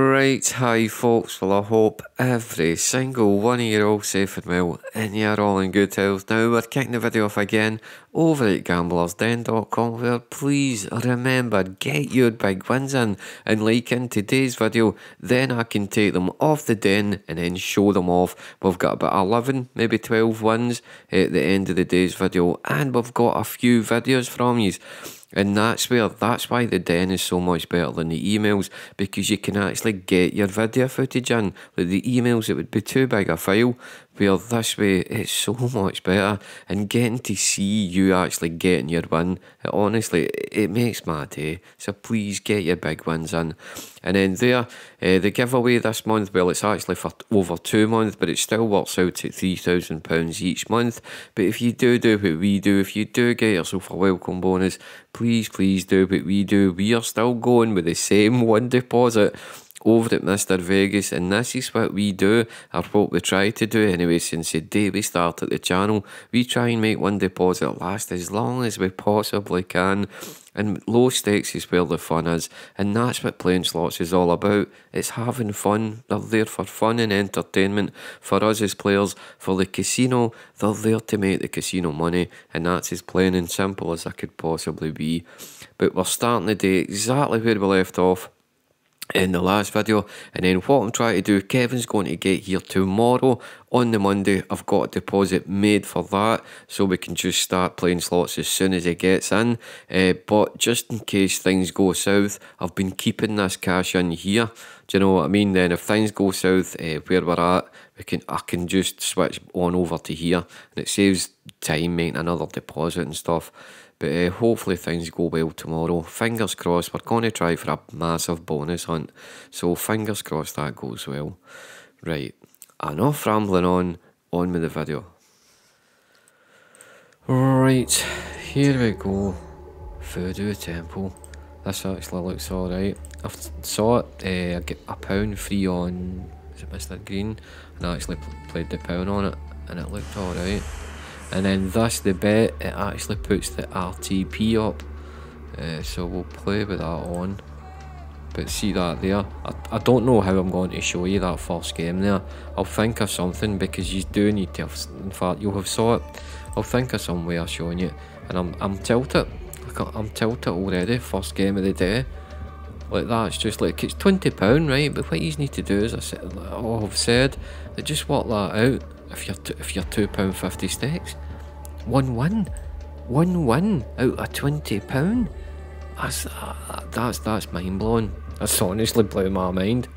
Right, hi folks, well I hope every single one of you are all safe and well and you're all in good health. Now we're kicking the video off again over at gamblersden.com, where please remember, get your big wins in, and like in today's video, then I can take them off the den and then show them off. We've got about 11, maybe 12 wins at the end of the day's video, and we've got a few videos from you. And that's why the den is so much better than the emails, because you can actually get your video footage in. With the emails it would be too big a file, where this way it's so much better, and getting to see you actually getting your win, it honestly, it makes my day. So please get your big wins in. And then there, the giveaway this month, well it's actually for over 2 months, but it still works out at £3,000 each month. But if you do what we do, if you do get yourself a welcome bonus, please do what we do. We are still going with the same one deposit over at Mr. Vegas, and this is what we do, or what we try to do anyway, since the day we started the channel. We try and make one deposit last as long as we possibly can, and low stakes is where the fun is, and that's what playing slots is all about. It's having fun. They're there for fun and entertainment for us as players. For the casino, they're there to make the casino money, and that's as plain and simple as I could possibly be. But we're starting the day exactly where we left off in the last video, and then what I'm trying to do, Kevin's going to get here tomorrow. On the Monday, I've got a deposit made for that, so we can just start playing slots as soon as it gets in. But just in case things go south, I've been keeping this cash in here. Do you know what I mean? Then if things go south, where we're at, I can just switch on over to here, and it saves time making another deposit and stuff. But hopefully things go well tomorrow. Fingers crossed. We're going to try for a massive bonus hunt, so fingers crossed that goes well. Right, enough rambling on with the video. Right, here we go. Foodoo temple. This actually looks alright. I saw it, I get a £1 free on, is it Mystic Green? And I actually played the £1 on it, and it looked alright. And then that's the bet, it actually puts the RTP up, so we'll play with that on. But see that there, I don't know how I'm going to show you that first game there. I'll think of something, because you do need to have, in fact you'll have saw it, I'll think of some way of showing you. And I'm tilted, I'm tilted already, first game of the day. Like that's just like, it's £20 right, but what you need to do is, I've said, just work that out. If you're £2.50 stakes, one win out of £20. That's mind blowing. That's honestly blew my mind.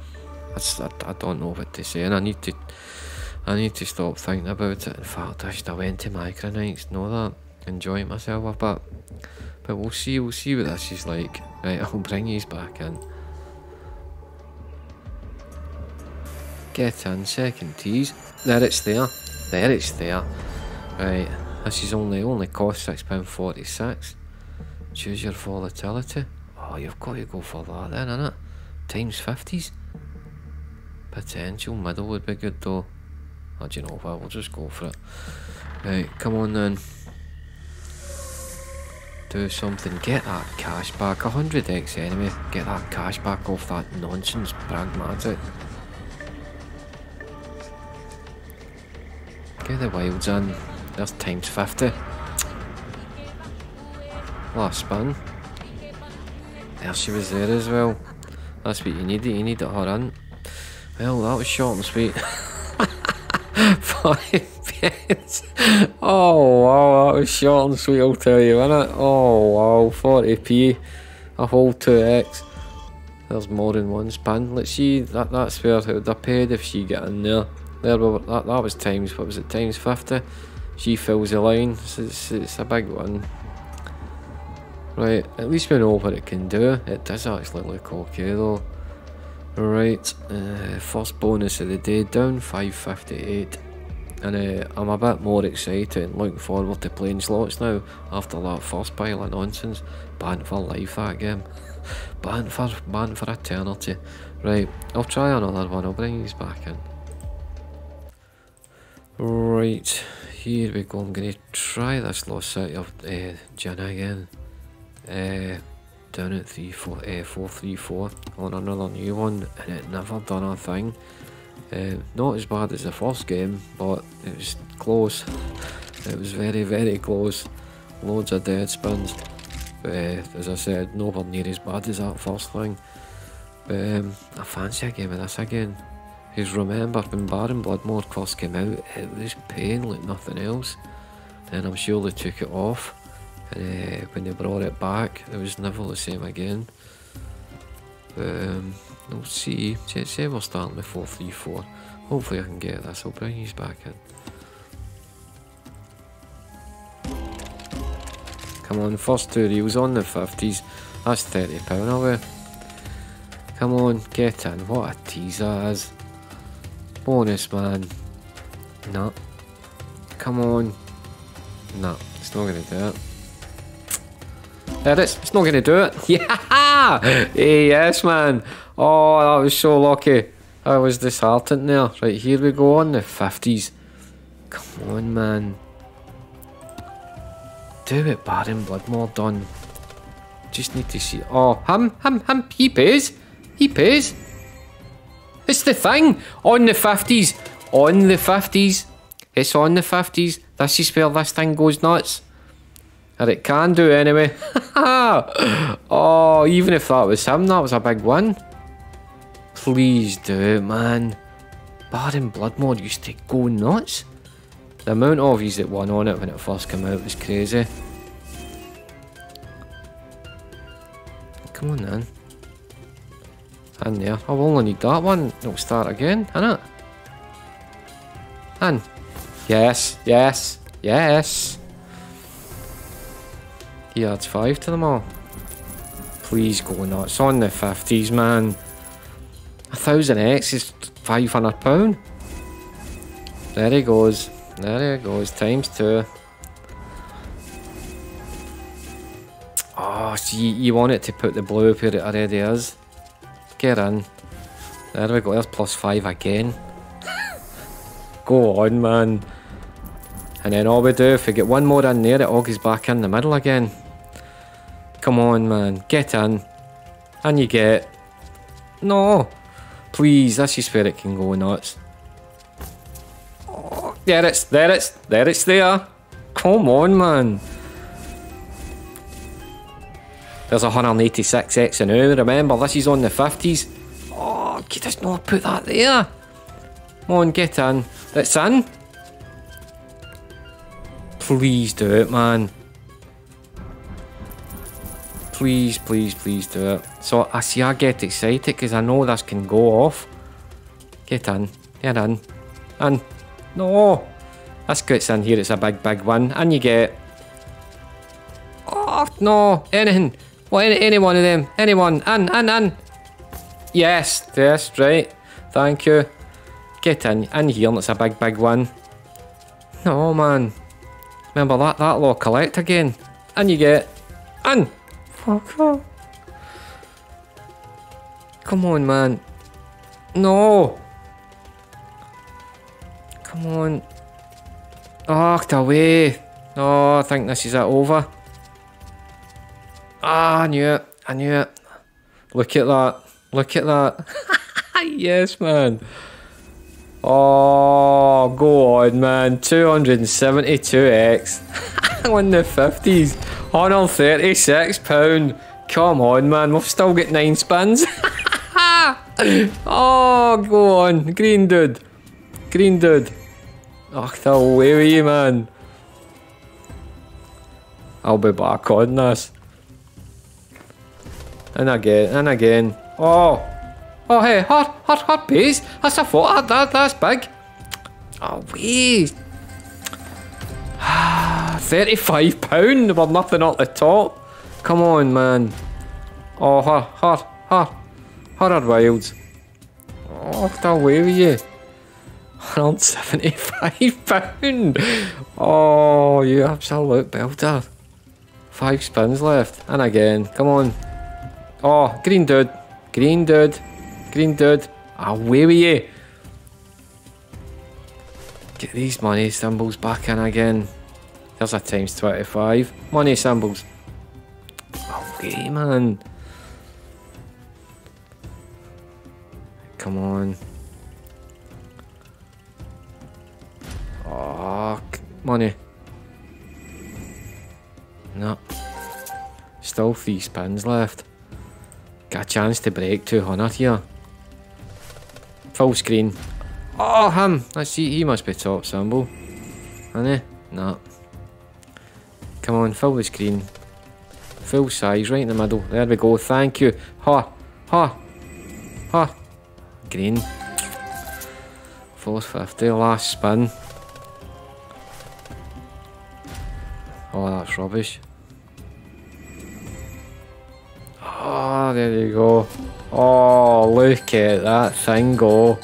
I don't know what to say, and I need to stop thinking about it. In fact, I should have went to Micronites, know that, enjoy myself a bit. But we'll see what this is like. Right, I'll bring these back in. Get in, second tease. There it's there. There it's there. Right, this is only cost £6.46. Choose your volatility. Oh, you've got to go for that then, innit? Times 50s. Potential middle would be good though. Oh, do you know what? We'll just go for it. Right, come on then. Do something. Get that cash back. 100x enemy. Get that cash back off that nonsense pragmatic. Get the wilds in. There's times 50. Last spin. There she was there as well. That's what you needed. You needed her in. Well, that was short and sweet. 40p. Oh wow, that was short and sweet, I'll tell you, innit? Oh wow, 40p. A whole 2x. There's more than one spin. Let's see. That's where it would have paid if she got in there. There we were, that was times, what was it, times 50? She fills the line, it's a big one. Right, at least we know what it can do. It does actually look okay though. Right, first bonus of the day, down 5.58. And I'm a bit more excited and looking forward to playing slots now, after that first pile of nonsense. Banned for life that game. Banned for eternity. Right, I'll try another one, I'll bring these back in. Right, here we go. I'm going to try this Lost City of Djinn again. down at 434 on another new one, and it never done a thing. Not as bad as the first game, but it was close. It was very, very close. Loads of dead spins. As I said, nowhere near as bad as that first thing. I fancy a game of this again. Because remember, when Baron Bloodmore first came out, it was pain like nothing else. Then I'm sure they took it off, and when they brought it back, it was never the same again. We'll see. Say we're starting with 434. Hopefully I can get this. I'll bring these back in. Come on, first two reels on the 50s. That's £30 away. Come on, get in. What a tease that is. Bonus, man. Nah. Come on. Nah, it's not going to do it. There it is. It's not going to do it. Yeah! Hey, yes, man. Oh, that was so lucky. I was disheartened there. Right, here we go on the 50s. Come on, man. Do it, Baron Bloodmore, done. Just need to see. Oh, him. He pays. He pays. It's the thing. On the 50s. On the 50s. It's on the 50s. This is where this thing goes nuts. Or it can do anyway. Oh, even if that was him, that was a big one. Please do it, man. Baron Bloodmore used to go nuts. The amount of these that won on it when it first came out was crazy. Come on, then. In there. I'll only need that one. It'll start again, innit? And yes. He adds 5 to them all. Please go nuts on the 50s, man. 1000x is £500. There he goes. There he goes. Times 2. Oh, see, you want it to put the blue up where it already is. Get in. There we go. There's +5 again. Go on, man. And then all we do, if we get one more in there, it all goes back in the middle again. Come on, man. Get in. And you get. No. Please, this is where it can go nuts. Oh, there it's there. Come on, man. There's 186x an hour. Remember, this is on the 50s. Oh, could I not put that there? Come on, get in. It's in. Please do it, man. Please, please, please do it. So, I see I get excited because I know this can go off. Get in. Get in. And no. This gets in here. It's a big, big one. And you get... Oh, no. Anything. Well, any one of them. Anyone. And. Yes, right. Thank you. Get in here, and it's a big, big one. No, man. Remember that law, collect again. And you get. And. Fuck off. Come on, man. No. Come on. Oh, get away. No, I think this is it over. Ah, I knew it. Look at that. Yes, man. Oh, go on, man. 272x. On the 50s. £136. Come on, man. We've still got 9 spins. Oh, go on. Green dude. Oh, get away with you, man. I'll be back on this. And again. Oh, hey, hard piece. That's a foot. That's big. Oh, wee. £35. We're nothing at the top. Come on, man. Oh, hard wilds. Oh, get away with you. Around £75. Oh, you absolute belter. 5 spins left. And again. Come on. Oh, green dude. Away with you. Get these money symbols back in again. There's a times 25. Money symbols. Okay, man. Come on. Oh, money. No. Still 3 spins left. Got a chance to break 200 here. Full screen. Oh, him! I see, he must be top symbol. Isn't he? No. Come on, fill the screen. Full size, right in the middle. There we go, thank you. Ha! Ha! Ha! Green. 450, last spin. Oh, that's rubbish. Oh, there you go. Oh, look at that thing go.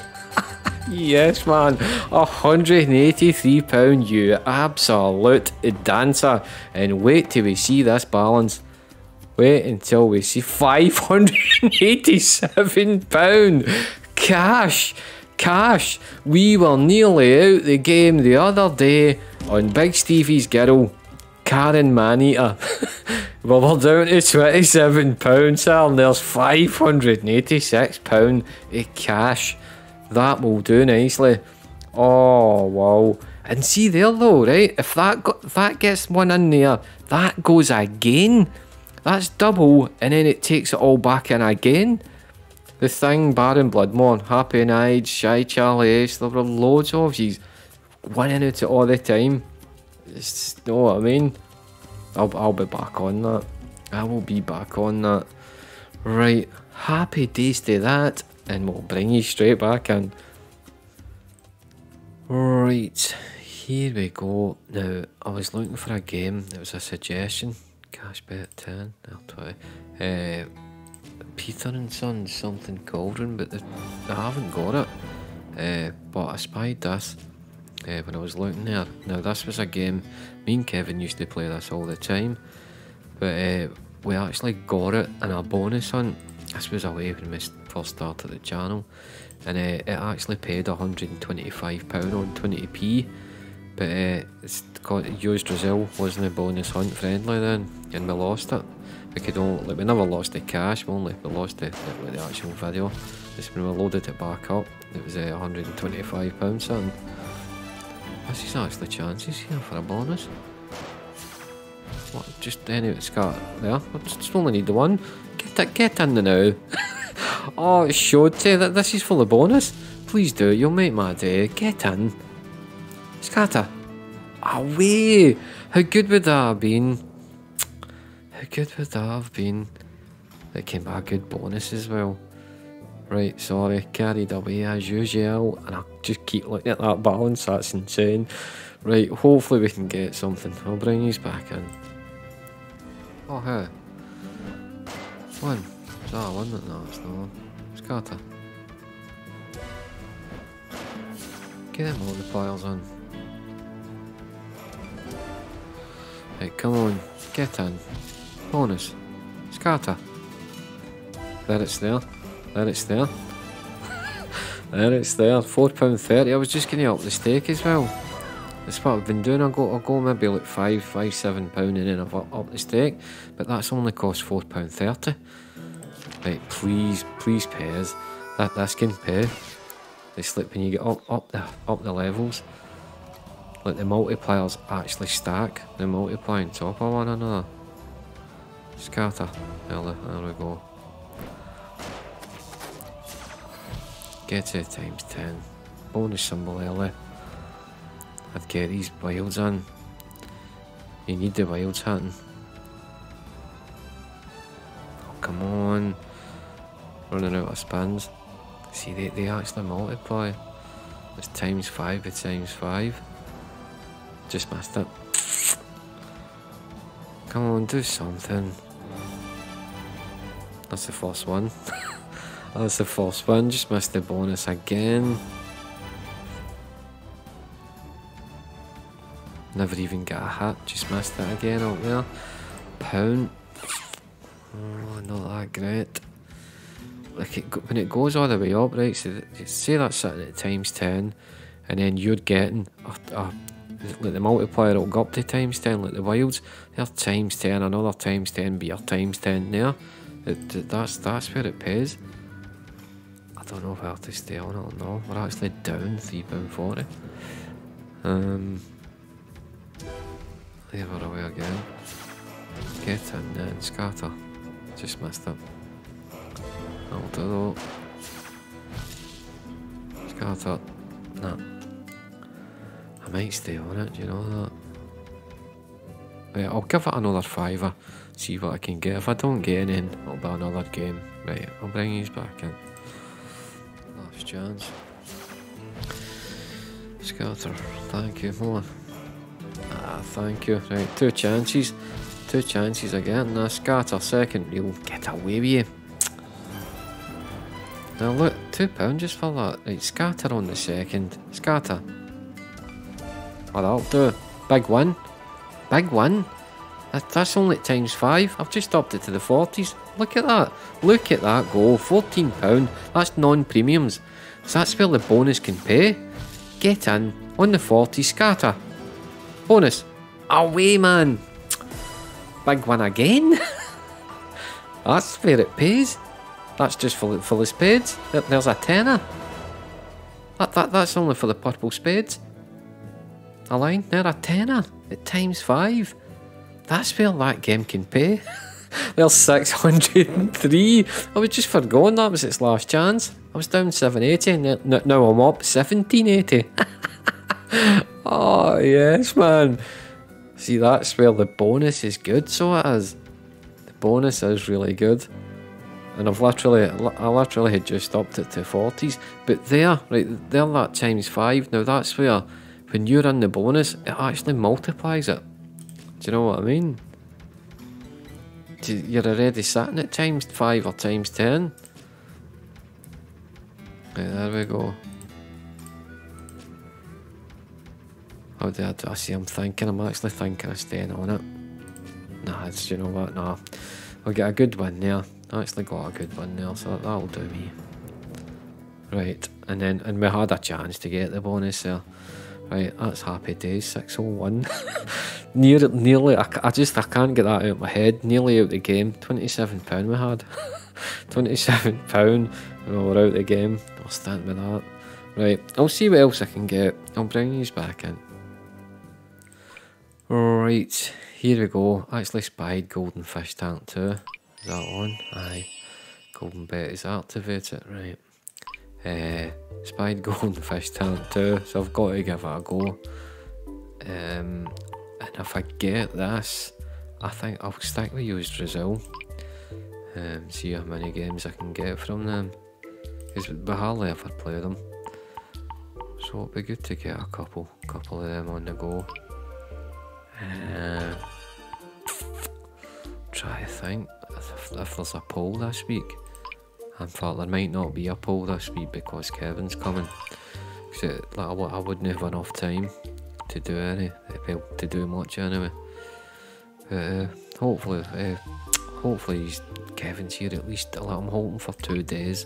Yes, man. £183, you absolute dancer. And wait till we see this balance. Wait until we see £587. Cash. Cash. We were nearly out the game the other day on Big Stevie's Girl. Karen Maneater. Well, we're down to £27, sir, and there's £586 of cash. That will do nicely. Oh, wow. And see there, though, right? If that gets one in there, that goes again. That's double, and then it takes it all back in again. The Thing, Baron Bloodmore, Happy Nights, Shy Charlie Ace, there were loads of these. Winning it all the time. It's, know what I mean? I'll be back on that. I will be back on that. Right, happy days to that. And we'll bring you straight back in. Right, here we go. Now, I was looking for a game. It was a suggestion. Cash bet 10, or 20. Peter and Son, something Cauldron, but I haven't got it. But I spied this when I was looking there. Now, this was a game. Me and Kevin used to play this all the time. But we actually got it in a bonus hunt. This was away when we first started the channel, and it actually paid £125 on 20p, but it's got Yggdrasil wasn't a bonus hunt friendly then, and we lost it. We could only, like, we never lost the cash, we lost the actual video. It's when we loaded it back up, it was £125 something. This is actually chances here for a bonus. What, just anyway, it's got there. I just only need the one. Get in the now. Oh, it showed you that this is for the bonus. Please do, you'll make my day. Get in. Scatter. Away. How good would that have been? How good would that have been? It came back a good bonus as well. Right, sorry, carried away as usual, and I just keep looking at that balance, that's insane. Right, hopefully we can get something. I'll bring these back in. Oh, hey. One. Is that one? No, it's not one. Scatter. Get them all the piles on. Right, come on. Get in. Bonus. Scatter. There it's there. There it's there. There it's there. £4.30. I was just going to up the stake as well. That's what I've been doing. I'll go maybe like £5, £7, and then I've up the stake. But that's only cost £4.30. Right, please pairs. That's can pay. They slip when you get up the levels. Like the multipliers actually stack. They multiply on top of one another. Scatter. There we go. Get it times 10. Bonus symbol early. I'd get these wilds in. You need the wilds hunting. Oh, come on. Running out of spins. See, they actually multiply. It's times 5 by times 5. Just missed it. Come on, do something. That's the first one. That's the first one. Just missed the bonus again. Never even got a hat, just missed it again up there. Pound. Oh, not that great. Like when it goes all the way up, right, so say that's sitting at times 10, and then you're getting like the multiplier will go up to ×10, like the wilds, they're ×10, another ×10, but you're ×10 there. That's where it pays. I don't know if I have to stay on it or not. We're actually down £3.40. Leave her away again. Get in there and scatter. Just missed it. I'll do that. Scatter. Nah. I might stay on it, you know that. Right, I'll give it another fiver. See what I can get. If I don't get anything, it'll be another game. Right, I'll bring these back in. Last chance. Scatter. Thank you. More. Ah, thank you. Right, two chances. Two chances again. Now scatter second. You'll get away with you. Now look, £2 just for that. Right, scatter on the second. Scatter. Oh, that'll do. Big one. Big one. That's only ×5. I've just upped it to the 40s. Look at that. Look at that go. £14. That's non-premiums. So that's where the bonus can pay. Get in. On the 40, scatter. Bonus. Away, man. Big one again. That's where it pays. That's just for the spades. There's a tenner. That's only for the purple spades. A line there, a tenner. At ×5. That's where that game can pay. There's 603. I was just forgoing that was its last chance. I was down 780 and now I'm up 1780. Oh yes, man. See, that's where the bonus is good, so it is. The bonus is really good. And I literally had just upped it to 40s. But there, right there, that ×5. Now that's where, when you're in the bonus, it actually multiplies it. Do you know what I mean? You're already sitting at ×5 or ×10. Right, there we go. How do I see? I'm actually thinking of staying on it. Nah, it's, you know what, nah. I'll get a good one there. I actually got a good one there, so that'll do me. Right, and we had a chance to get the bonus there. Right, that's happy days, 601. Nearly, I can't get that out of my head. Nearly out of the game. £27 we had. £27, you know, we're out of the game. I'll stand with that. Right, I'll see what else I can get. I'll bring these back in. Right, here we go. Actually spied Golden Fish Tank 2. Is that on? Aye. Golden Betty is activated, right. Spied Golden Fish Tank 2, so I've got to give it a go. And if I get this, I think I'll stick with Yggdrasil. See how many games I can get from them. Because we hardly ever play them. So it'd be good to get a couple of them on the go. Try to think if there's a poll this week. In fact, there might not be a poll this week because Kevin's coming. Cause I wouldn't have enough time to do much anyway. But hopefully Kevin's here at least. I'm hoping for 2 days,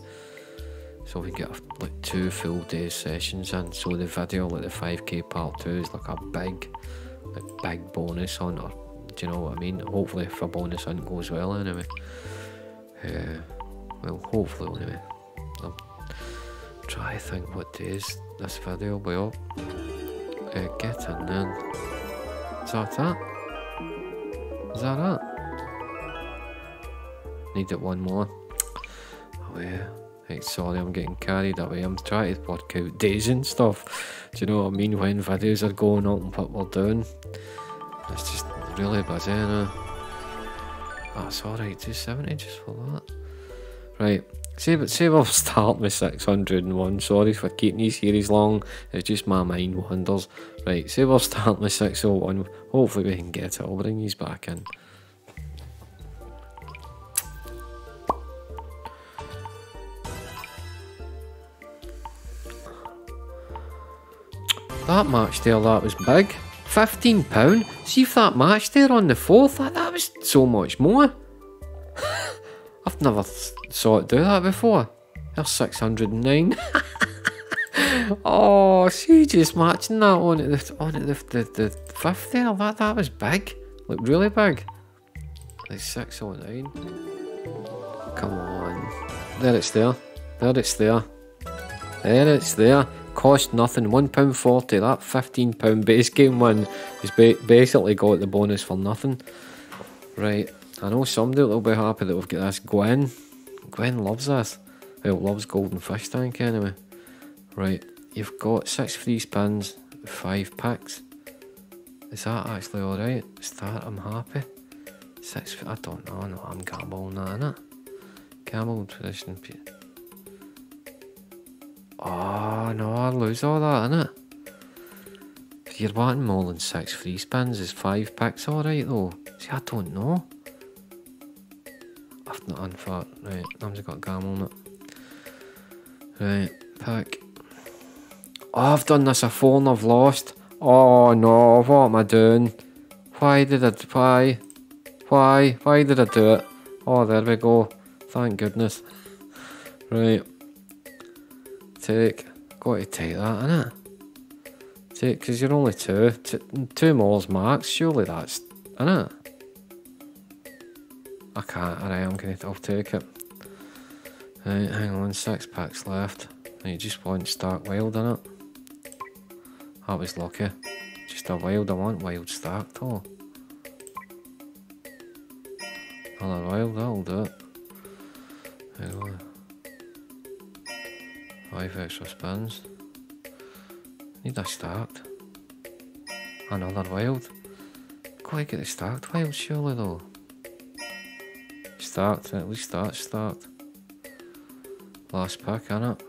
so we get like 2 full day sessions in. So the video, like the 5K part 2, is like a big bonus on, or do you know what I mean? Hopefully if a bonus hunt goes well anyway. Well, hopefully anyway. I'll try to think what days this video will be up. Get in then. Is that it? Is that it? Need it one more. Oh yeah. Right, sorry, I'm getting carried away. I'm trying to work out days and stuff. Do you know what I mean? When videos are going up and what we're doing. It's just really busy now. That's alright, 270 just for that. Right, say we'll start with 601. Sorry for keeping these series long. It's just my mind wanders. Right, say we'll start with 601. Hopefully we can get it. I'll bring these back in. That match there, that was big. £15. See if that match there on the 4th, that was so much more. I've never saw it do that before. There's 609. Oh, she just matching that on at the fifth there. That was big. Like really big. Like 609. Come on. There it's there. There it's there. There it's there. Cost nothing. £1.40. That £15 base game one is basically got the bonus for nothing. Right. I know somebody will be happy that we've got this. Gwen. Gwen loves this. Well, loves Golden Fish Tank anyway. Right, you've got 6 free spins, 5 packs. Is that actually alright? Is that I'm happy? 6, I don't know, no, I'm gambling that, innit? Gamble tradition. Oh, no, I lose all that, innit? If you're wanting more than 6 free spins, is 5 packs alright though? See, I don't know. I've not unfart, right, I'm just got gambling it. Right, pack. Oh, I've done this afore and I've lost. Oh no, what am I doing? Why did I do it? Oh, there we go. Thank goodness. Right. Take. Got to take that, innit? Take, because you're only two. Two more's max, surely that's... innit? I can't, alright, I'll take it. Right, hang on, 6 packs left. You just want Stark Wild, innit? That was lucky. Just a wild, I want wild Stark though. Another wild, that'll do it. Hang on. 5 extra spins. Need a Starked. Another wild. Gotta get the Starked wild surely though. Starked, at least that's Starked. Last pack, innit?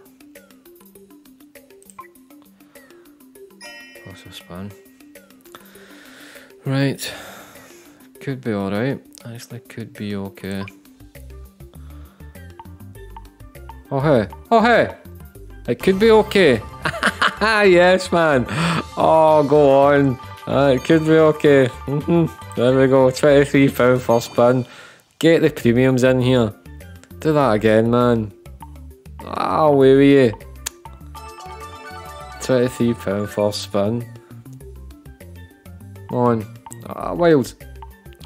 Plus a spin. Right. Could be alright. Actually, could be okay. Oh, hey. Oh, hey! It could be okay. Yes, man. Oh, go on. It could be okay. There we go. £23 for spin. Get the premiums in here. Do that again, man. Ah, where were you? £23 for spin. Come on. Ah, wild.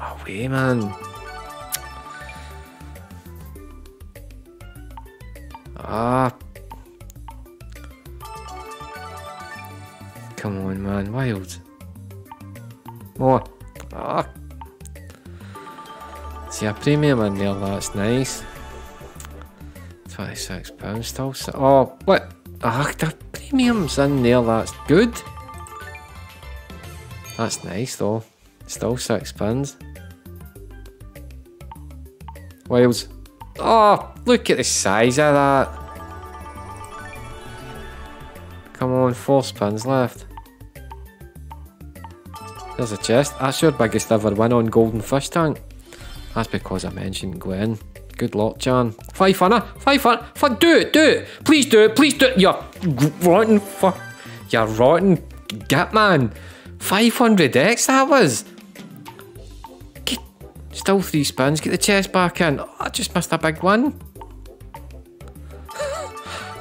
Away, man. Ah. Come on, man. Wild. More. Ah. See, a premium in there, that's nice. £26 still. Oh, what? Ah, the premium's in there, that's good. That's nice though. Still £6. Wilds. Oh, look at the size of that. Come on, 4 spins left. There's a chest. That's your biggest ever win on Golden Fish Tank. That's because I mentioned Gwen. Good luck, Jan. 500. Do it. Please do it. You rotten git, man. 500x that was. Still 3 spins. Get the chest back in. Oh, I just missed a big one.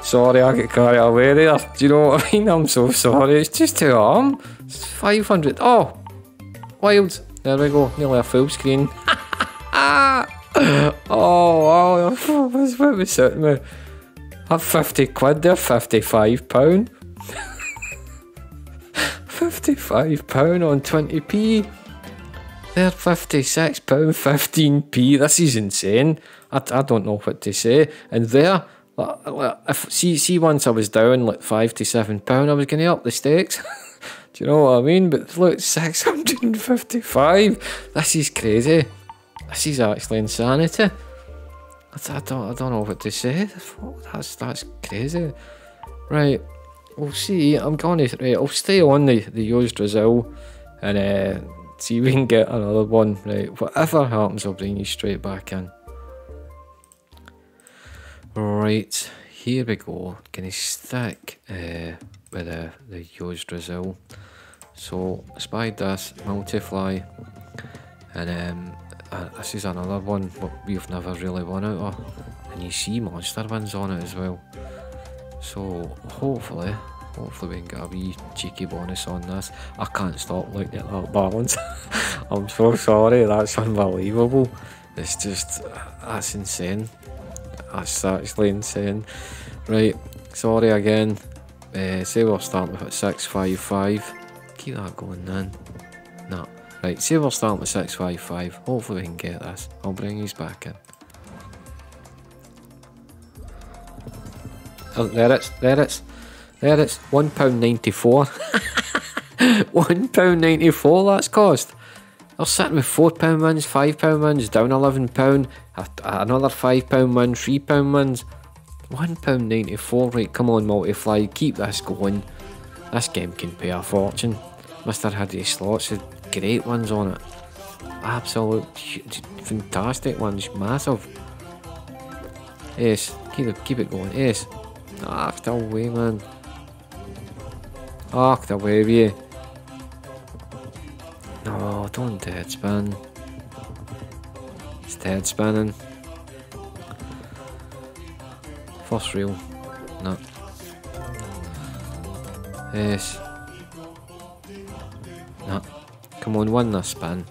Sorry, I get carried away there. Do you know what I mean? I'm so sorry. It's just too arm. It's 500. Oh, wild. There we go. Nearly a full screen. Oh, wow, that's what was sitting there. I've 50 quid there, £55. £55 on 20p. They're £56, 15p. This is insane. I don't know what to say. And there, see, once I was down like £5 to £7, I was going to up the stakes. Do you know what I mean? But look, £655. This is crazy. This is actually insanity. I don't know what to say. That's crazy. Right, we'll see. I'll stay on the Yggdrasil and see if we can get another one. Right, whatever happens, I'll bring you straight back in. Right, here we go. Gonna stick with the Yggdrasil. So Spy Dust Multifly, and this is another one we've never really won out of, and you see monster wins on it as well, so hopefully Hopefully we can get a wee cheeky bonus on this. I can't stop looking at that balance. I'm so sorry, that's unbelievable. It's just, that's insane. That's actually insane. Right, sorry again. Say we're starting with 655. Keep that going then. Nah. Right, say we're starting with 655. Hopefully we can get this. I'll bring these back in. Oh, there it's, there it's. There it's, £1.94. £1.94 that's cost. They're sitting with £4 wins, £5 wins, down £11, another £5 win, £3 wins. £1.94, right, come on Multifly, keep this going. This game can pay a fortune. Mr. Hadley Slots had great ones on it. Absolute, fantastic ones, massive. Ace, keep it going, ace. Act away, man. Act away with you. No, don't dead spin. It's dead spinning. First reel. No. Yes. No. Come on, win this spin.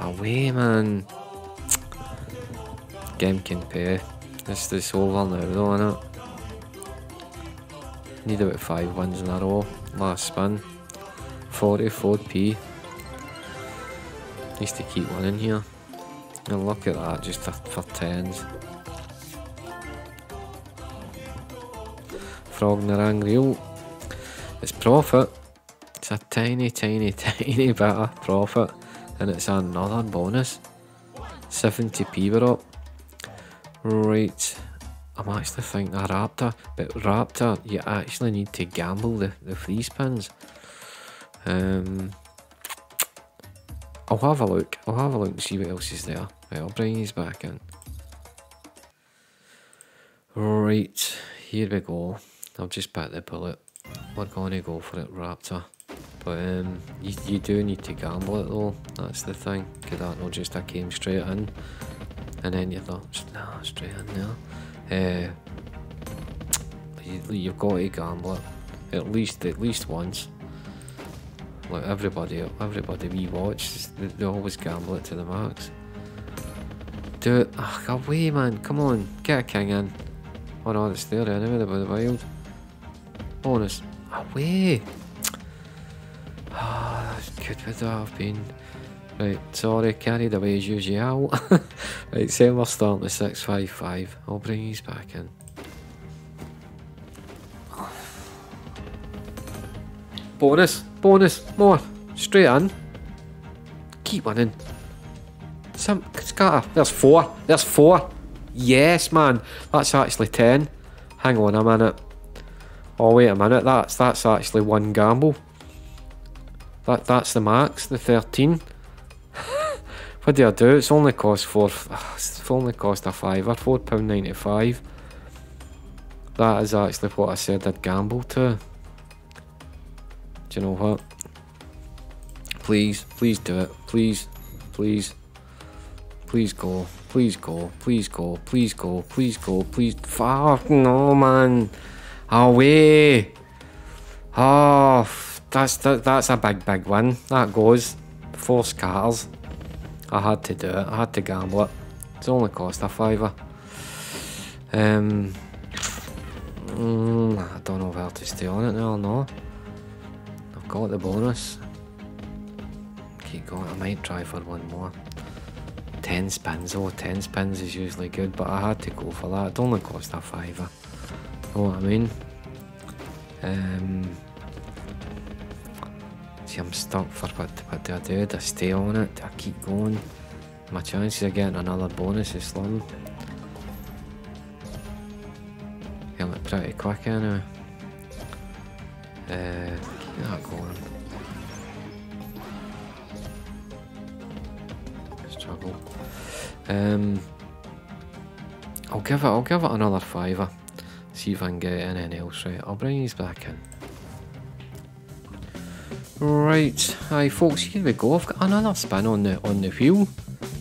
Away, man. Game can pay. This is over now though, innit? Need about 5 wins in a row. Last spin. 44p. Needs to keep winning here. And look at that, just for 10s. Frog in the rang reel. It's profit. It's a tiny, tiny, tiny bit of profit. And it's another bonus. 70p we're up. Right, I'm actually thinking a Raptor, but Raptor, you actually need to gamble the free spins. I'll have a look, and see what else is there. Right, I'll bring these back in. Right, here we go. I'll just bite the bullet. We're going to go for it, Raptor. But you do need to gamble it though, that's the thing. Because that not just I came straight in. And then you thought, nah, straight in there. You've got to gamble it at least once. Like everybody we watch, they always gamble it to the max. Do it. Ugh, away, man. Come on, get a king in. Oh no, it's there anyway. The wild bonus. Away. Ah, oh, good would that have been. Right, sorry, carried away as usual. Right, say we're starting with 655. I'll bring these back in. Bonus, bonus, more. Straight in. Keep winning. Some scatter. There's four. Yes, man. That's actually 10. Hang on a minute. Oh, wait a minute. That's actually one gamble. That's the max, the 13. What do I do? It's only cost a fiver, £4.95. That is actually what I said I'd gamble to. Do you know what? Please, please do it. Please, please. Please go. Please go. Please go. Please go. Please go. Please. Fuck no, man. Away. Oh, that's a big win. That goes. 4 scatters. I had to do it, I had to gamble it. It's only cost a fiver. I don't know where to stay on it now, no. I've got the bonus. Keep going, I might try for one more. 10 spins, oh, 10 spins is usually good, but I had to go for that. It only cost a fiver. Know what I mean? See, I'm stuck for what do I do? Do I stay on it? Do I keep going? My chances of getting another bonus is slim. It looked pretty quick anyway. Keep that going. Struggle. I'll give it another fiver. See if I can get anything else right. I'll bring these back in. Right, aye folks, here we go. I've got another spin on the wheel.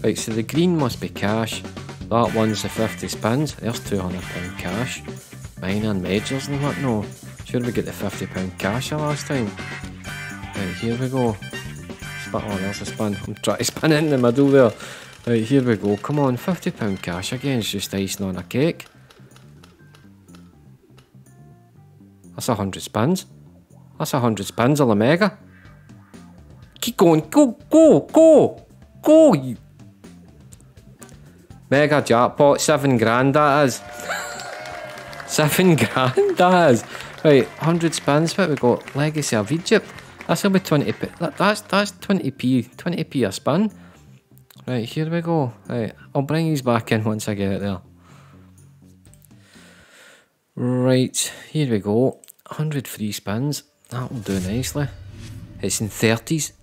Right, so the green must be cash. That one's the 50 spins. There's £200 cash. Mine and majors and what no. Sure we get the £50 cash last time. Right, here we go. Oh, there's a spin. I'm trying to spin it in the middle there. Right, here we go. Come on, £50 cash again. It's just icing on a cake. That's 100 spins. That's 100 spins of the mega. Keep going. Go, go, go, go. You. Mega jackpot. 7 grand that is. 7 grand that is. Right, 100 spins. What we got? Legacy of Egypt. That's gonna be 20p. That's 20p. 20p a spin. Right, here we go. Right, I'll bring these back in once I get it there. Right, here we go. 100 free spins. That'll do nicely. It's in 30s.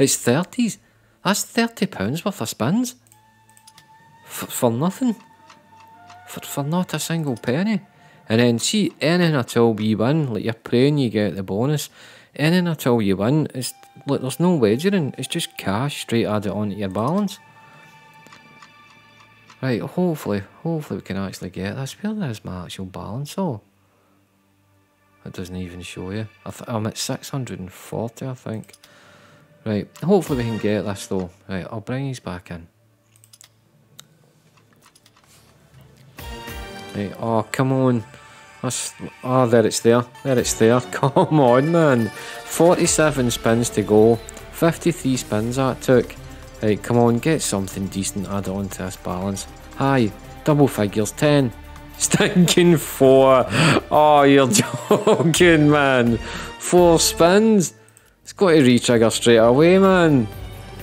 It's 30s. That's £30 worth of spins. For nothing. For not a single penny. And then see anything at all you win. Like you're praying you get the bonus. Anything at all you win. It's like there's no wagering. It's just cash straight added onto your balance. Right, hopefully we can actually get this. Where is my actual balance? Oh, it doesn't even show you. I'm at 640, I think. Right, hopefully we can get this though. Right, I'll bring these back in. Right, oh come on. That's, oh, there it's there. There it's there. Come on, man. 47 spins to go. 53 spins that took. Right, come on, get something decent added on to this balance. Hi, double figures, 10. Stinking 4. Oh, you're joking, man. 4 spins. It's got to re-trigger straight away, man.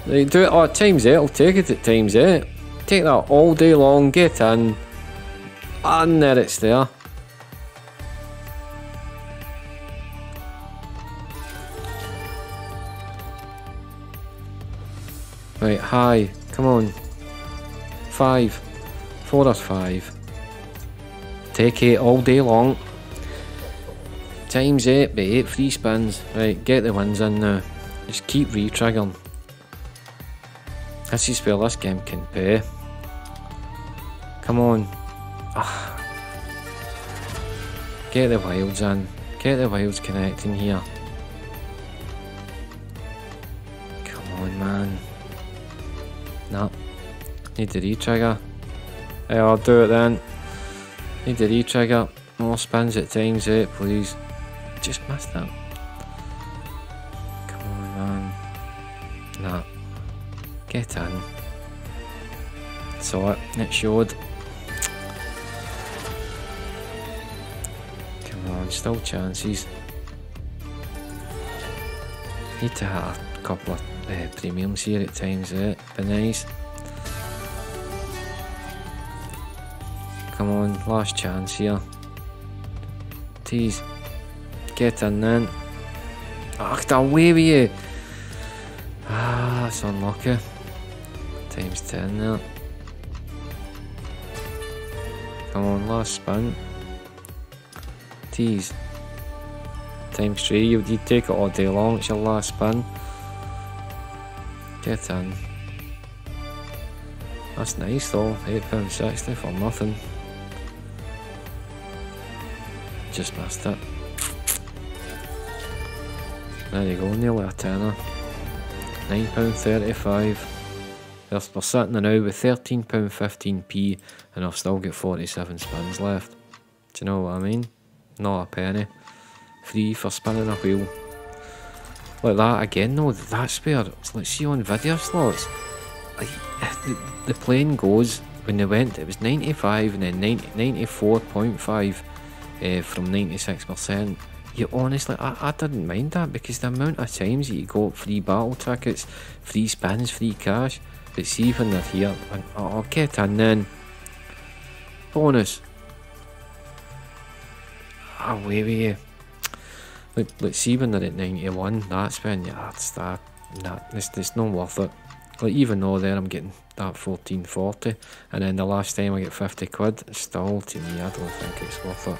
Right, do it. Oh, times 8. I'll take it at times 8. Take that all day long. Get in. And there it's there. Right, hi, come on. 5, 4 or 5. Take 8 all day long. Times 8 by 8 free spins. Right, get the wins in now. Just keep re-triggering. This is where this game can pay. Come on. Ugh. Get the wilds in. Get the wilds connecting here. Come on, man. Nah, need to re-trigger. Hey, I'll do it then. Need to re-trigger. More spins at times 8, please. Just missed that. Come on, man. Nah, get in. Saw it. It showed. Come on, still chances. Need to have a couple of premiums here at times 8, be nice. Come on, last chance here. Tease. Get in then. Ah, get away with you. Ah, that's unlucky. Times 10 there. Come on, last spin. Tease. Times 3, you take it all day long, it's your last spin. Get in. That's nice though, £8.60 for nothing. Just missed it. There you go, nearly a tenner. £9.35. We're sitting now with £13.15p and I've still got 47 spins left. Do you know what I mean? Not a penny. Free for spinning a wheel. Like that again though, that's where, let's see on video slots, like, the plane goes, when they went it was 95 and then 94.5 from 96%. You honestly, I didn't mind that because the amount of times that you got free battle tickets, free spins, free cash, but see when they're here, and, oh get in then, bonus, away with you. Let's see when they're at 91, that's when, yeah, it's not worth it. Like even though there I'm getting that 1440, and then the last time I get 50 quid, still to me I don't think it's worth it.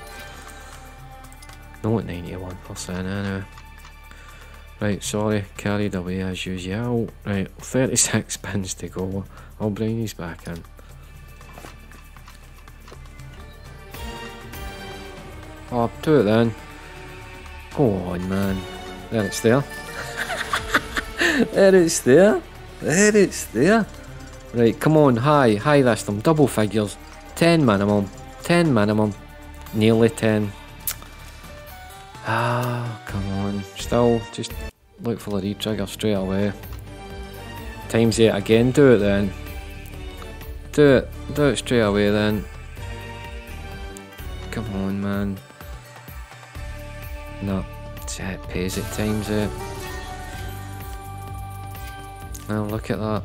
No at 91% anyway. Right, sorry, carried away as usual. Right, 36 spins to go, I'll bring these back in. Oh, do it then. Go on, man. There it's there. There it's there. There it's there. Right, come on, high, high, that's them, double figures. 10 minimum, 10 minimum, nearly 10. Ah, come on, still, just look for the re-trigger straight away. Times 8 again, do it then. Do it straight away then. Come on, man. No, it pays it, times 8. Now look at that.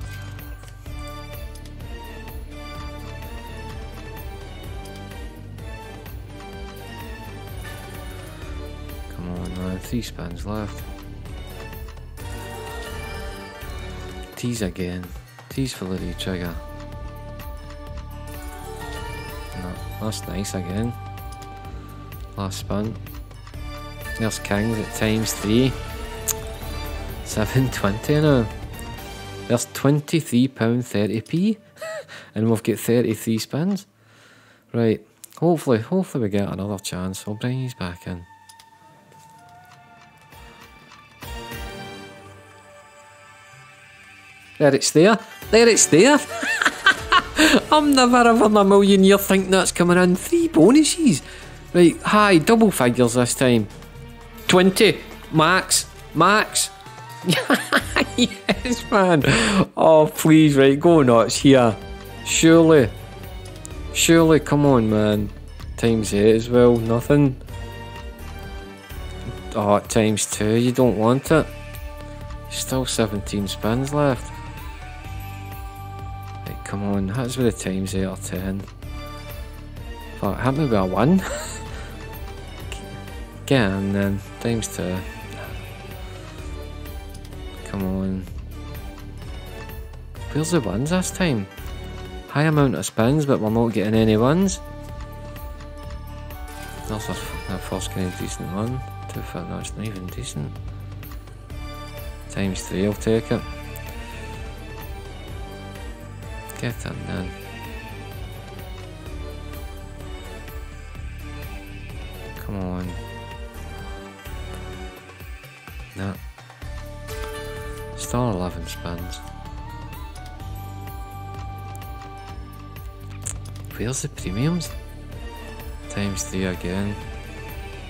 Come on, man, 3 spins left. Tease again. Tease for the re-trigger. No, that's nice again. Last spin. There's kings at times 3. 7.20 now. There's £23.30p and we've got 33 spins. Right, hopefully we get another chance. I'll bring these back in. There it's there. There it's there. I'm never ever in a million year thinking that's coming in. 3 bonuses. Right, high, double figures this time. 20. Max. Yes, man. Oh, please, right, go nuts here. Surely, come on, man. Times 8 as well, nothing. Oh, times 2, you don't want it. Still 17 spins left. Right, come on, that's with the times 8 or 10. Fuck, hit me with a 1. Get in then, times 2. Come on. Where's the ones this time? High amount of spins, but we're not getting any ones. That's that first kind of decent one. That's not even decent. Times 3, I'll take it. Get in then. Come on. Nah. Still 11 spins. Where's the premiums? Times 3 again.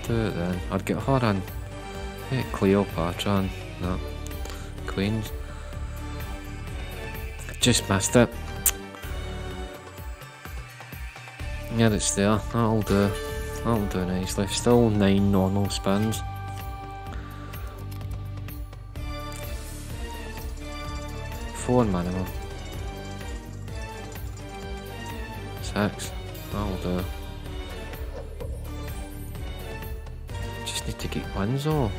Do it then. I'd get her on. Get Cleopatra on. No. Queens. Just missed it. Yeah, it's there. That'll do. That'll do nicely. Still 9 normal spins. Minimum. 6. That'll do. Just need to get wins though.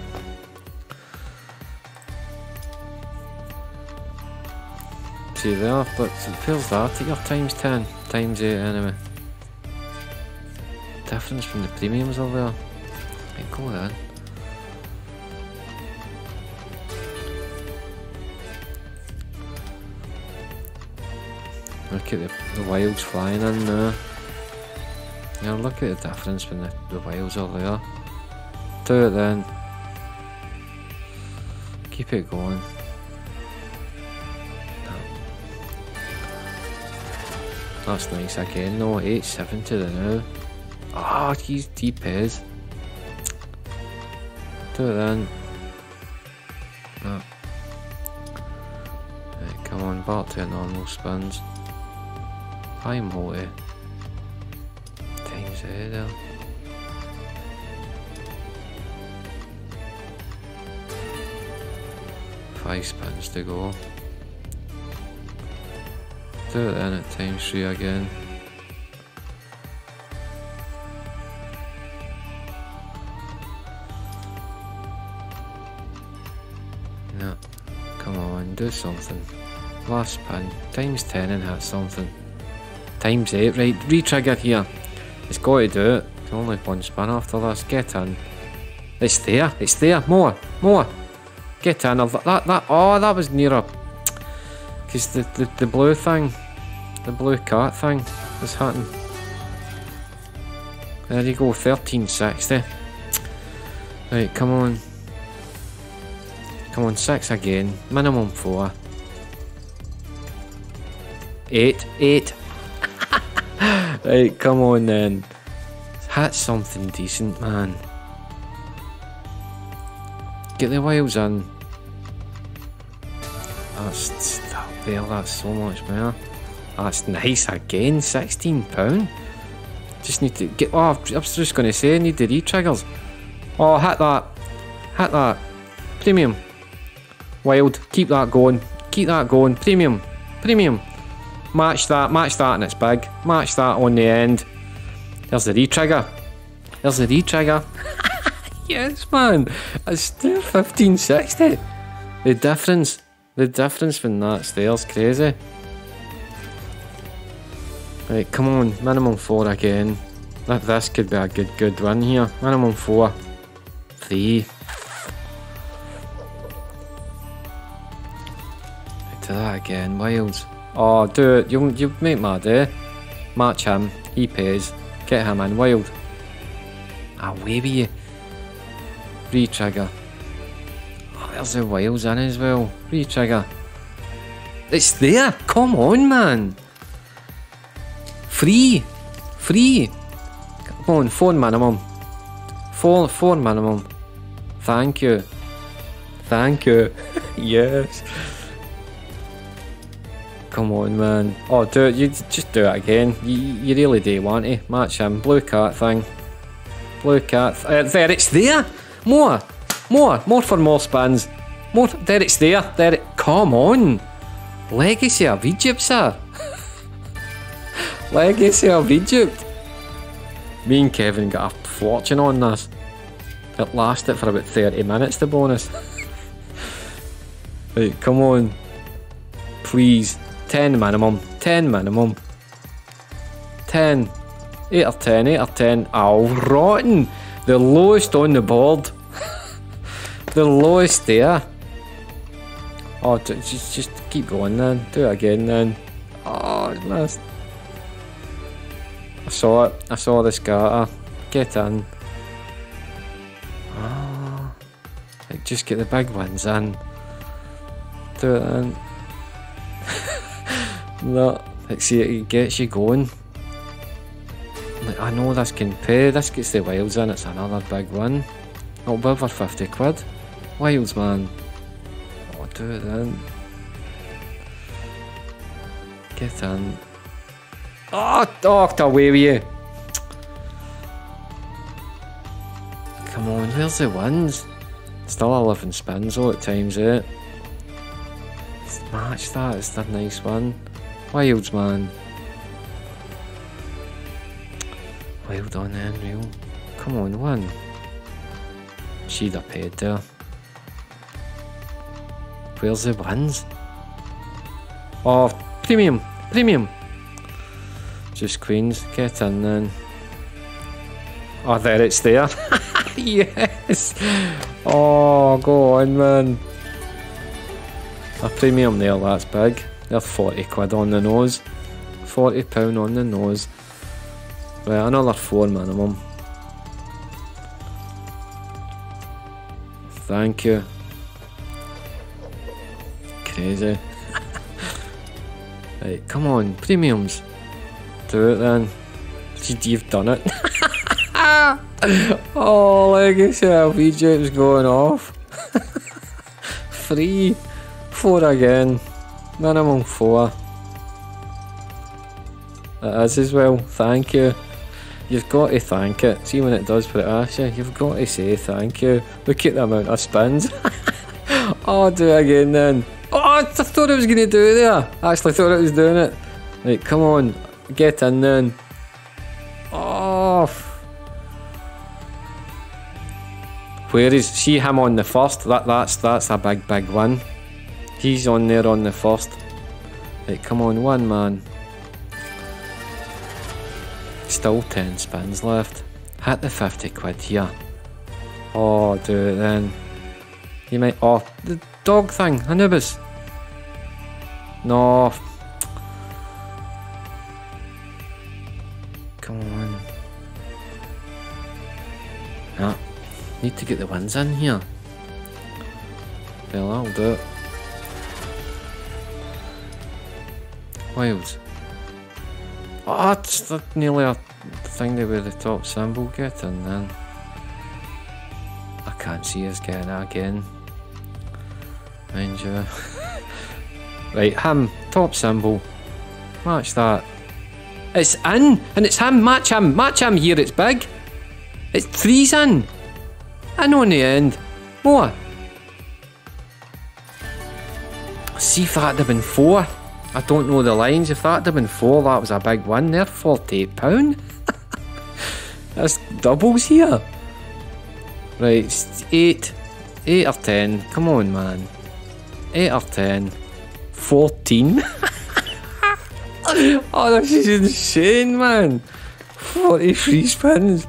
See there, but where's that at your times 10? Times 8 anyway. Difference from the premiums over there. Right, go then. Look at the wilds flying in there. Yeah, look at the difference when the wilds are there. Do it then. Keep it going. That's nice again though, 870 now. Ah, he's deep is. Do it then. No. Right, come on, back to normal spins. High multi. Times 8 there. Five spins to go. Do it then at times 3 again. No. Come on, do something. Last spin. Times 10 and hit something. Times 8, right, re-trigger here. It's got to do it. There's only one spin after this. Get in. It's there. More. Get in. That was nearer. Because the blue thing, the blue cart thing was happening. There you go, 1360. Right, come on. Come on, 6 again. Minimum 4. 8. Right, come on then. That's something decent, man. Get the whales in. That's well, that's so much better. That's nice again, £16. Just need to get. Oh, I was just going to say, I need the re-triggers. Oh, hit that. Hit that. Premium. Wild. Keep that going. Keep that going. Premium. Premium. Match that, and it's big. Match that on the end. There's the re-trigger. There's the re-trigger. Yes, man. It's still 1560. The difference from that there's crazy. Right, come on, minimum 4 again. This could be a good win here. Minimum 4. 3. Do that again, Wilds. Oh, do it. You'll make my day. Match him. He pays. Get him in, Wild. Away with you. Re-trigger. Oh, there's the Wilds in as well. Re-trigger. It's there! Come on, man! Free! Free! Come on, 4 minimum. 4 minimum. Thank you. Thank you. Yes. Come on, man. Oh, do it. You just do it again. You really do want to. Match him. Blue cat thing. Blue cat. There, it's there. More for more spins. More. There, it's there. There. Come on. Legacy of Egypt, sir. Legacy of Egypt. Me and Kevin got a fortune on this. It lasted for about 30 minutes. The bonus. Right, come on. Please. 10 minimum. 10 minimum. 10. 8 or 10. 8 or 10. Oh, rotten. The lowest on the board. The lowest there. Oh, just keep going then. Do it again then. Oh, last. I saw it. I saw the scatter. Get in. Oh. Like, just get the big ones in. Do it then. No, like, see, it gets you going. Like, I know this can pay. This gets the wilds in. It's another big one. It'll be over 50 quid. Wilds, man. Oh, do it then. Get in. Oh, docked away with you. Come on, where's the wins? Still 11 spins all at times 8. Match that, it's that nice one. Wilds, man. Wild on then, real. Come on, win. She'd have paid there. Where's the wins? Oh, premium, premium. Just queens, get in then. Oh, there, it's there. Yes. Oh, go on, man. A premium there, that's big. They're 40 quid on the nose. £40 on the nose. Right, another 4 minimum. Thank you. Crazy. Right, come on, premiums. Do it then. You've done it. Oh, Legacy of Egypt's going off. Free. 4 again, minimum 4. It is as well, thank you. You've got to thank it. See when it does put it at you, you've got to say thank you. Look at the amount of spins. Oh, do it again then. Oh, I thought I was going to do it there. I actually thought I was doing it. Right, come on, get in then. Off. Oh. Where is, see him on the first, that's a big one. He's on there on the first. Right, come on, one man. Still 10 spins left. Hit the 50 quid here. Oh, do it then. You might. Oh, the dog thing, Anubis. No. Come on. Yeah. Need to get the wins in here. Well, that'll do it. Wild. Oh, that's nearly a thing there with the top symbol. Get in then. I can't see us getting that again. Mind you. Right, him. Top symbol. Match that. It's in! And it's him! Match him! Match him here! It's big! It's 3's in! In on the end. More! See if that'd have been 4. I don't know the lines. If that'd have been 4, that was a big win there. £48. That's doubles here. Right, it's 8. 8 or 10. Come on, man. 8 or 10. 14. Oh, this is insane, man. 43 spins.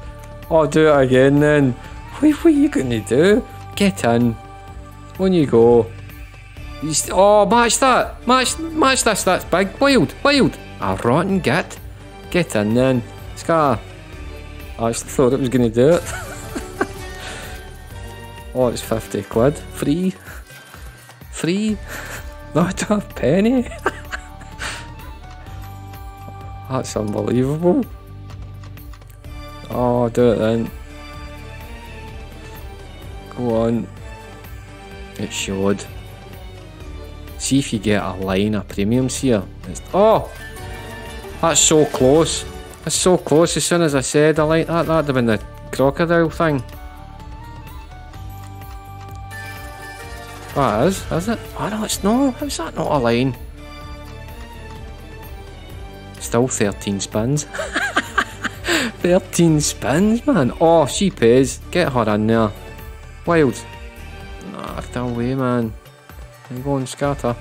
Oh, do it again then. What are you going to do? Get in. On you go. Oh, match that. Match this. That's big. Wild. Wild. A rotten git. Get in then. Scar. I actually thought it was going to do it. Oh, it's £50. Free. Free. Not a penny. That's unbelievable. Oh, do it then. Go on. It showed. See if you get a line of premiums here. It's, oh! That's so close. That's so close. As soon as I said I like that, that'd have been the crocodile thing. That is it? Oh no, it's not. How's that not a line? Still 13 spins. 13 spins, man. Oh, she pays. Get her in there. Wild. Nah, get away, man. And go and scatter.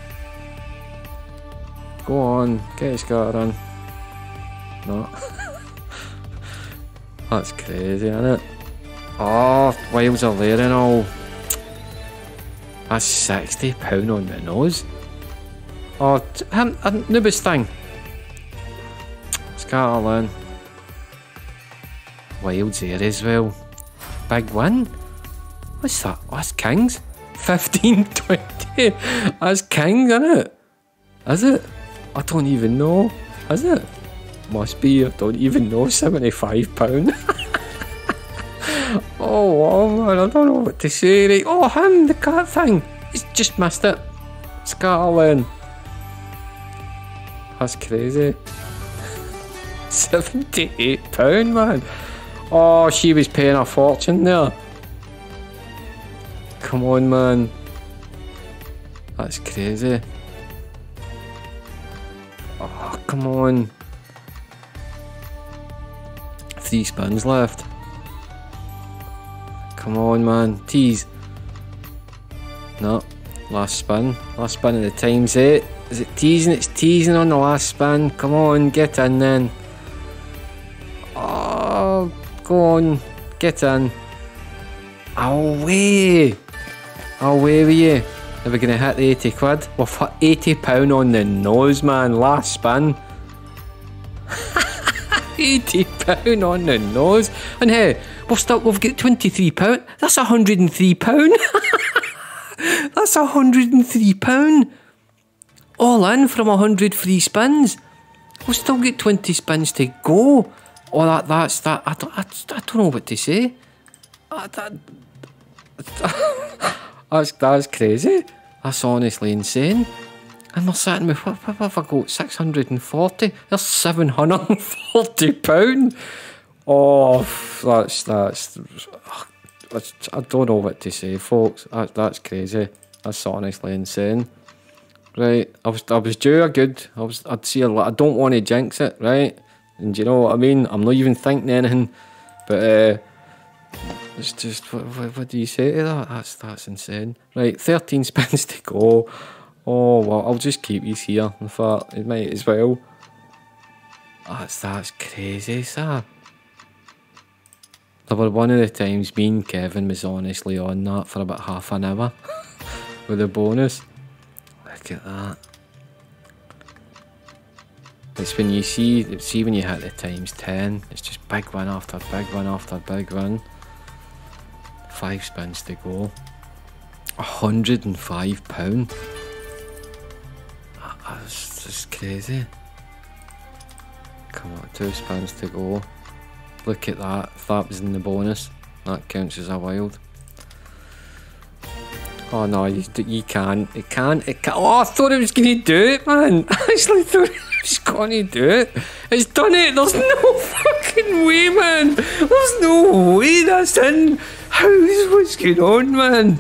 Go on. Get a scatter in. No. That's crazy, isn't it? Oh, wilds are there and all. That's £60 on the nose. Oh, Noobie's thing. Scatterland. Wilds there as well. Big win. What's that? Oh, that's kings. 15, 20. That's kings, isn't it? Is it? I don't even know. Is it? Must be. I don't even know. £75. Oh wow, man. I don't know what to say. Right. Oh, him. The cat thing. He's just missed it. Scatterland. That's crazy. £78, man. Oh, she was paying a fortune there. Come on, man. That's crazy. Oh, come on. 3 spins left. Come on, man. Tease. No. Last spin. Last spin of the time's 8. Is it teasing? It's teasing on the last spin. Come on, get in then. Go on, get in. Away! Away with you. Are we going to hit the £80? We're for £80 on the nose, man. Last spin. £80 on the nose. And hey, we've got £23. That's £103. That's £103. All in from 100 free spins. We'll still get 20 spins to go. Oh, that's that. I don't know what to say. That's crazy. That's honestly insane. And they're sitting with, what have I got? 640. That's £740. Oh, that's I don't know what to say, folks. That's crazy. That's honestly insane. Right, I was due a good. I'd see a lot. I don't want to jinx it, right? And do you know what I mean? I'm not even thinking anything, but it's just what do you say to that? That's insane. Right, 13 spins to go. Oh well, I'll just keep these here. In fact, it might as well. That's crazy, sir. There were one of the times me and Kevin was honestly on that for about half an hour with a bonus. Look at that. It's when you see when you hit the times 10, it's just big one after big one after big one. 5 spins to go. £105. That's just crazy. Come on, 2 spins to go. Look at that. If that was in the bonus, that counts as a wild. Oh no, you can't. It can't. It can't. Oh, I thought it was going to do it, man. I actually thought it was going to do it. It's done it. There's no fucking way, man. There's no way that's in. How is what's going on, man?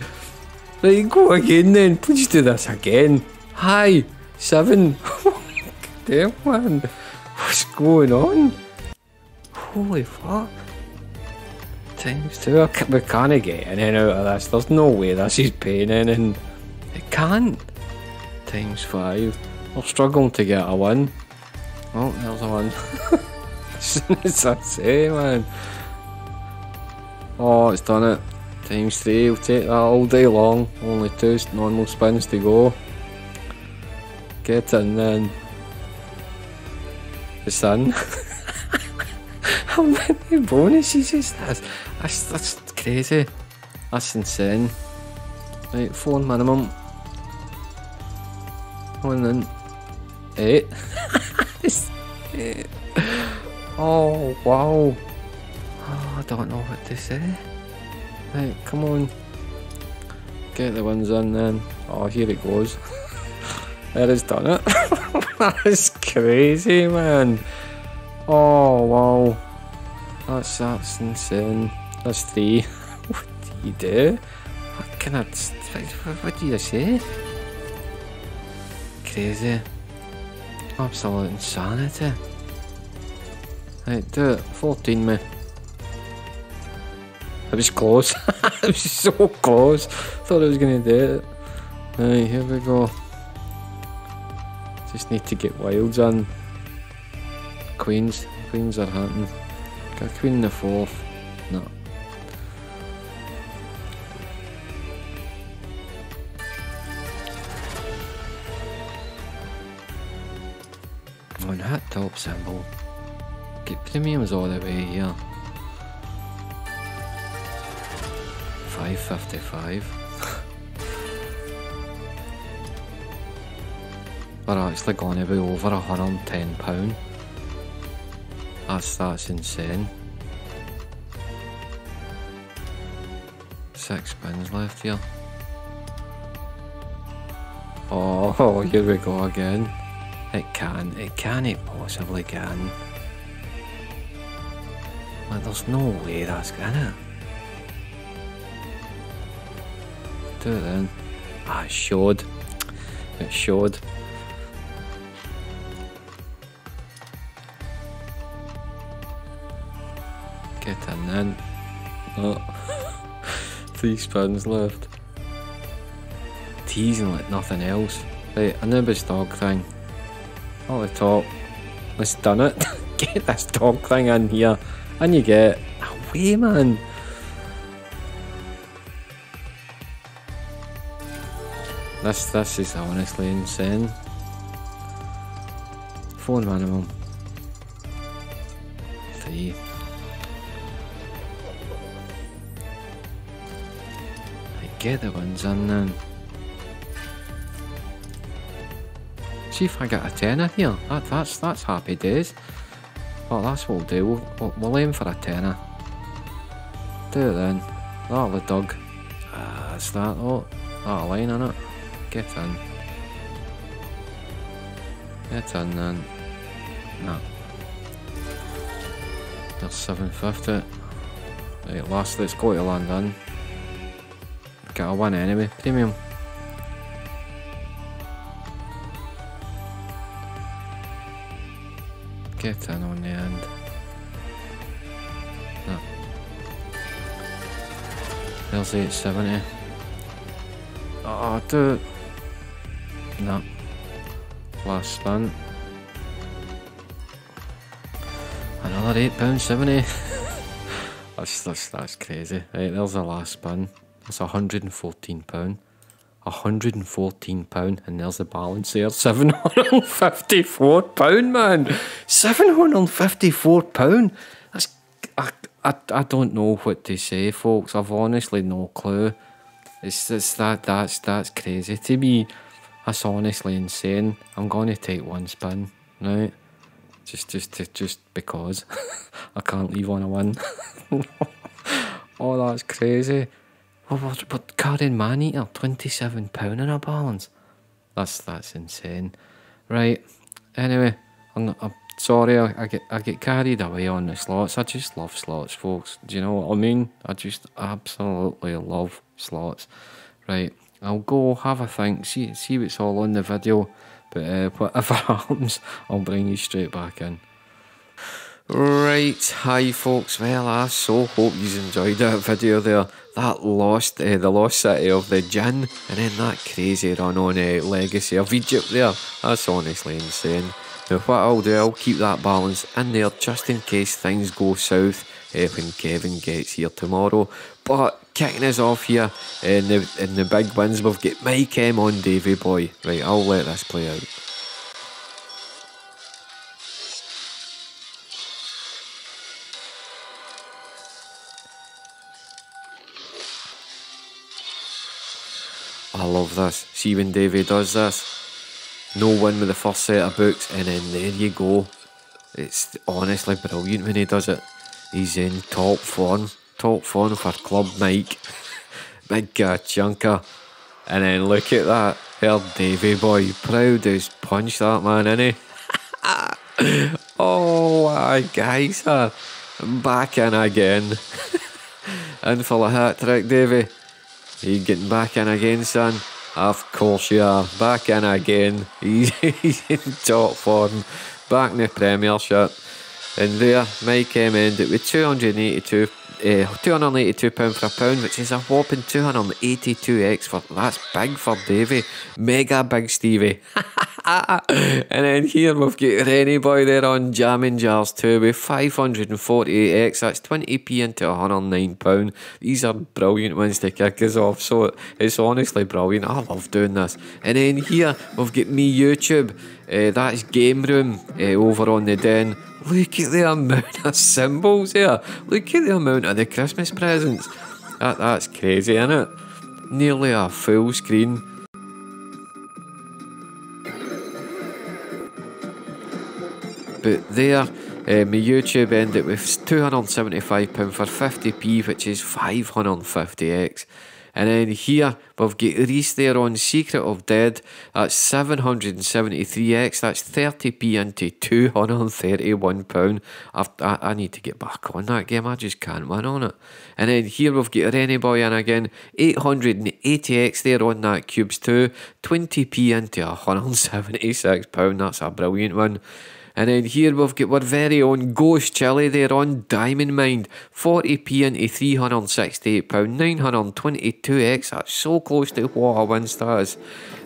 Right, go again then. Please do this again. Hi. 7. Damn, man. What's going on? Holy fuck. Times 2. We can't get anything out of this. There's no way this is paying anything. It can't. Times 5. We're struggling to get a 1. Oh, there's a 1. As soon as I say, man. Oh, it's done it. Times 3. We'll take that all day long. Only 2 normal spins to go. Get in then. It's in. How many bonuses is that? That's crazy. That's insane. Right, 4 minimum. And then 8. It's 8. Oh wow. Oh, I don't know what to say. Right, come on. Get the ones in then. Oh, here it goes. There it's done it. That's crazy, man. Oh wow. That's insane. That's 3. What do you do? What do you say? Crazy. Absolute insanity. Right, do it. 14 me. It was close. It was so close. Thought I was gonna do it. Right, here we go. Just need to get wilds on. Queens. Queens are happening. Got a queen in the 4th. No. On that top symbol. Get premiums all the way here. 555. They're actually going to be over £110. That's insane. 6 spins left here. Oh, here we go again. It possibly can. Like, there's no way that's gonna. Do it then. Ah, it showed. It showed. Get in then. No. 3 spins left. Teasing like nothing else. Right, a Anubis dog thing. All the top. Let's done it. Get this dog thing in here. And you get away, man. This is honestly insane. 4 minimum. 3. Get the ones in then. See if I get a tenner here. That's happy days. Well, that's what we'll do. We'll aim for a tenner. Do it then. That'll the dog. That's that though. That line in it. Get in. Get in then. No. There's 750. Right, last. Let's go to land in. Get a 1 anyway, premium. Get in on the end. No. There's 870. Oh, do it. No. Last spin. Another £8.70. That's crazy. Right, there's the last spin. That's £114. £114, and there's the balance there. £754, man. £754. That's I don't know what to say, folks. I've honestly no clue. That's crazy to me. That's honestly insane. I'm gonna take one spin, right? Just because I can't leave on a win. Oh, that's crazy. But Karen Maneater, £27 in a balance. That's insane, right? Anyway, I'm sorry, I get carried away on the slots. I just love slots, folks. Do you know what I mean? I just absolutely love slots, right? I'll go have a think, see what's all on the video, but whatever happens, I'll bring you straight back in. Right, hi folks. Well, I so hope you enjoyed that video there. That the Lost City of the Djinn, and then that crazy run on Legacy of Egypt there. That's honestly insane. Now what I'll do, I'll keep that balance in there just in case things go south when Kevin gets here tomorrow. But kicking us off here in the big wins, we've got Mike M on Davy Boy. Right, I'll let this play out. I love this. See when Davy does this. No win with the first set of books, and then there you go. It's honestly brilliant when he does it. He's in top form for Club Mike. Big chunker. And then look at that. Her Davy Boy, proud as punch that man, innit? Oh, guys, back in again. In for the hat trick, Davy. Are you getting back in again, son? Of course you are. Back in again. He's in top form. Back in the Premiership. And there, Mike M ended with £282 for a pound, which is a whopping 282x. That's big for Davy. Mega big Stevie. And then here we've got Rennie Boy there on Jammin' Jars 2 with 548x. That's 20p into £109. These are brilliant ones to kick us off, so it's honestly brilliant. I love doing this. And then here we've got me YouTube. That's Game Room over on the Den. Look at the amount of symbols there. Look at the amount of the Christmas presents. That's crazy, isn't it? Nearly a full screen. But there, my YouTube ended with £275 for 50p, which is 550x. And then here, we've got Reese there on Secret of Dead. That's 773x. That's 30p into £231. I need to get back on that game. I just can't win on it. And then here, we've got Rennie Boy in again. 880x there on that Cubes 2. 20p into £176. That's a brilliant one. And then here we've got our very own Ghost Chili there on Diamond Mind. 40p into £368, 922x. That's so close to what a win stat is.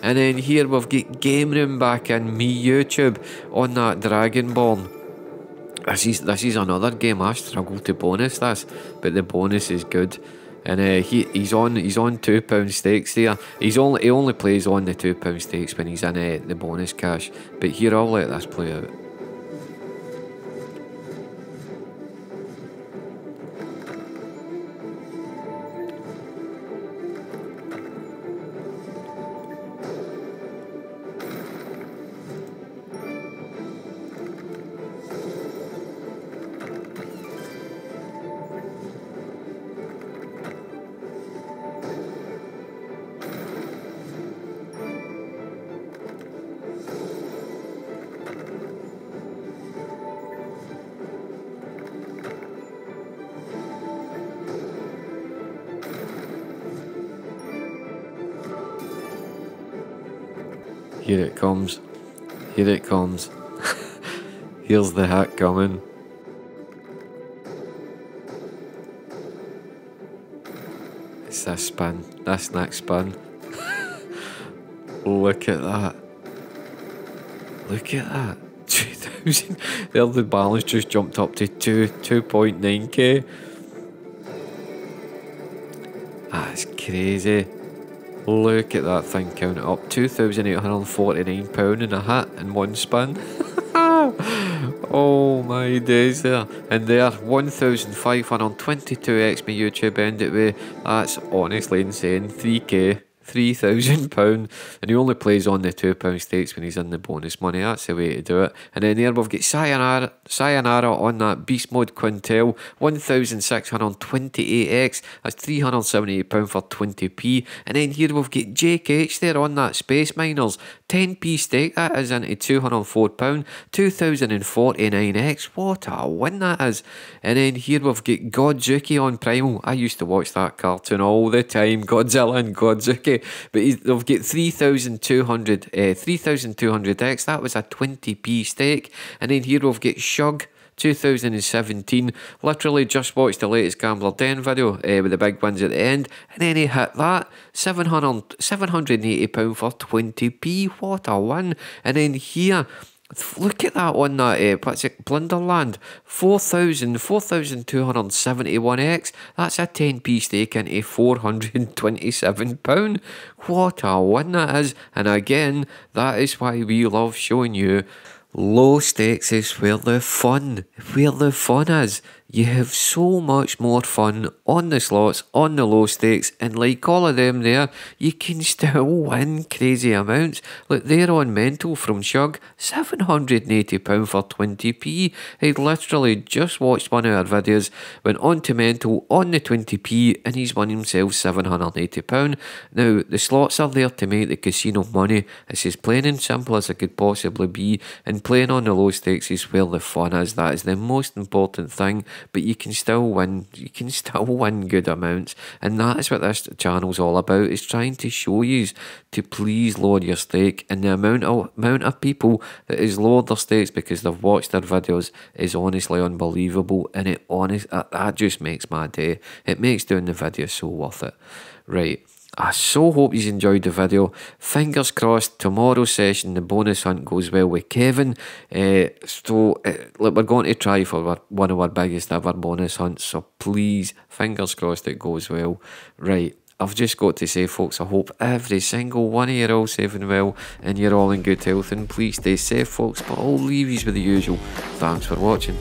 And then here we've got Game Room back in me YouTube on that Dragonborn. This is another game I struggle to bonus this, but the bonus is good. And he's on £2 stakes there. He only plays on the £2 stakes when he's in the bonus cash. But here I'll let this play out. Here it comes. Here it comes. Here's the hat coming. It's this spin. This next spin. Look at that. Look at that. 2,000. There, the balance just jumped up to 2.9k. That's crazy. Look at that thing count up, £2,849 in a hat in one spin. Oh my days there. And there, 1,522 XP YouTube ended with. That's honestly insane. 3k. £3,000, and he only plays on the £2 stakes when he's in the bonus money. That's the way to do it. And then here we've got Sayonara on that Beast Mode Quintel, 1,628x, that's £378 for 20p. And then here we've got Jake H there on that Space Miners, 10p stake, that is into £204, 2,049x, what a win that is. And then here we've got Godzuki on Primo. I used to watch that cartoon all the time, Godzilla and Godzuki. But they've got 3,200x, that was a 20p stake. And then here we've got Shug, 2017, literally just watched the latest Gambler Den video with the big wins at the end, and then he hit that, £780 for 20p, what a win. And then here, look at that one, that Blunderland, 4,271x, that's a 10p stake into £427. What a win that is. And again, that is why we love showing you low stakes is where the fun is. You have so much more fun on the slots, on the low stakes, and like all of them there, you can still win crazy amounts. Look, they're on Mental from Shug, £780 for 20p. I literally just watched one of our videos, went on to Mental on the 20p, and he's won himself £780. Now, the slots are there to make the casino money. It's as plain and simple as it could possibly be, and playing on the low stakes is where the fun is. That is the most important thing. But you can still win. You can still win good amounts, and that is what this channel's all about. Is trying to show you to please lower your stake, and the amount of people that has lowered their stakes because they've watched their videos is honestly unbelievable, and it that just makes my day. It makes doing the video so worth it. Right. I so hope you enjoyed the video. Fingers crossed, tomorrow's session, the bonus hunt goes well with Kevin. Look, we're going to try for one of our biggest ever bonus hunts, so please, fingers crossed it goes well. Right, I've just got to say, folks, I hope every single one of you are all safe and well, and you're all in good health, and please stay safe, folks, but I'll leave you with the usual. Thanks for watching.